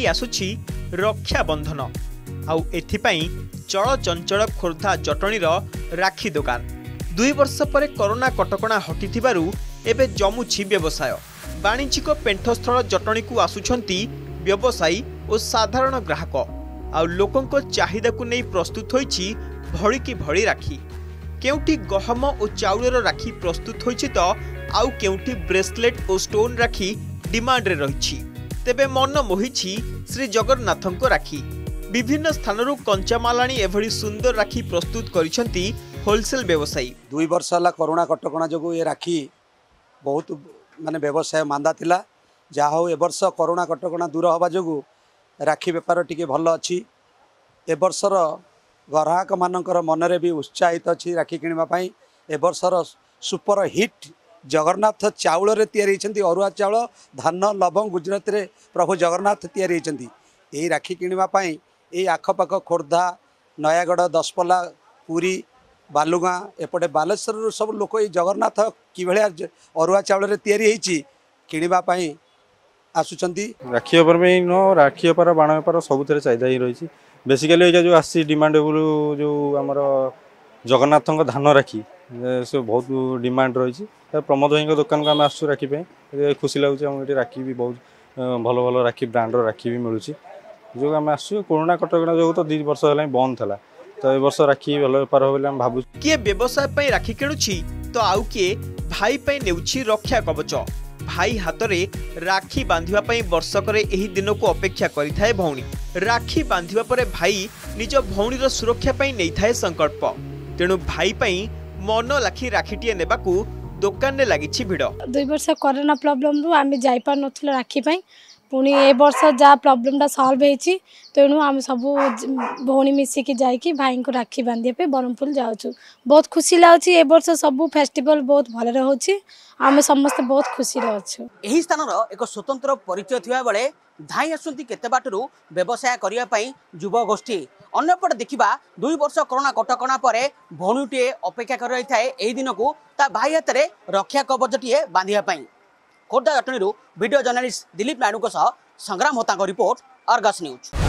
होई आसुछि रक्षाबंधन आउ एथिपाई चलचंचल खोर्धा जटणीर राखी दुकान दुई वर्ष पर कोरोना कटकणा हटिथिबारु एबे जमुछि व्यवसाय वाणिज्यिक पेंठस्थल जटणी को आसुछंती व्यवसायी और साधारण ग्राहक आउ लोकंको चाहिदा को नै प्रस्तुत होईछि भड़ी की भड़ी राखी केउटी गहम और चाउलर राखी प्रस्तुत होईछि तो आउ केउटी ब्रेसलेट और स्टोन राखी डिमांड रे रहिछि। तेबे मन मोहिछि श्री जगन्नाथंको राखी विभिन्न स्थानरू कंचामालाणी एभली सुंदर राखी प्रस्तुत करिसंती होलसेल व्यवसायी। दुई वर्ष हला कोरोना कटकणा जगो ये राखी बहुत माने व्यवसाय मांदा थिला जहा हो ए वर्ष कोरोना कटकणा दूर होबा जगो राखी व्यापार टिके भल अछि। ए वर्षर ग्राहक मानकर मनरे भी उत्साहित अछि राखी किनिबा पई। ए वर्षर सुपर हिट जगन्नाथ चाउल रे तैयारी छेंती अरुआ चाउल धान लवंग गुजरात रे प्रभु जगन्नाथ तैयारी छेंती। एही राखी किनिबा पई ए आखपाख खोर्धा नयागढ़ दशपल्ला पूरी बालुगा एपटे बालेश्वर रो सब लोक ए जगन्नाथ कि भेले अरुआ चाउल रे तैयारी हेछि किनिबा पई आसुछंती। राखी व्यापार में नो राखी व्यापार बाण व्यापार सबुथरे चाहिदा ही रहिछि। बेसिकली एजा जो आसी डिमांडेबल जो हमर जगन्नाथ को धान राखी सब बहुत डिमांड रही। प्रमोद भाई दुकान को आम आसु राखी खुशी लगुच राखी भी बहुत भल भल राखी ब्रांडर राखी भी मिलूँ जो आम आसु कोरोना कटकणा जो तो दु वर्ष है बंद था तो ए वर्ष राखी भल बेपार हम भाव किए व्यवसाय राखी किणुची तो आउ किए भाई ने रक्षा कवच भाई हाथ में राखी बांधापी वर्षकर यही दिन को अपेक्षा करें भौणी राखी बांधा पर भाई निज भौणीर सुरक्षापी नहीं थाए संकल्प तेणु भाई मन लाखी राखीटे ने दोकान में लगी भिड़ दुई वर्ष कोरोना प्रॉब्लम रू आम जापार ना राखी पुणी ए वर्ष जहाँ प्रॉब्लमटा सल्व हो तेणु आम सब भौणी मिसिकी जाइकी भाई को राखी बांधे ब्रह्मपुर जाऊँ बहुत खुशी लगे। ए वर्ष सब फेस्टिवल बहुत भल रही आम समस्त बहुत खुशी अच्छे। यही स्थानर एक स्वतंत्र परिचय थिया बेले धाई आसुंती केते बाटरू व्यवसाय करिया पई युवा गोष्ठी अन्यपट देखिबा दुई वर्ष कोरोना कटकणा परे भौणीटे अपेक्षा कर रही थाए एही दिन को ता भाई हाथ में रक्षा कवचटीए बांधिया पई। खोर्धा जटणी भिडियो जर्नलिस्ट दिलीप नायडू सह संग्राम होता रिपोर्ट आर्गस न्यूज।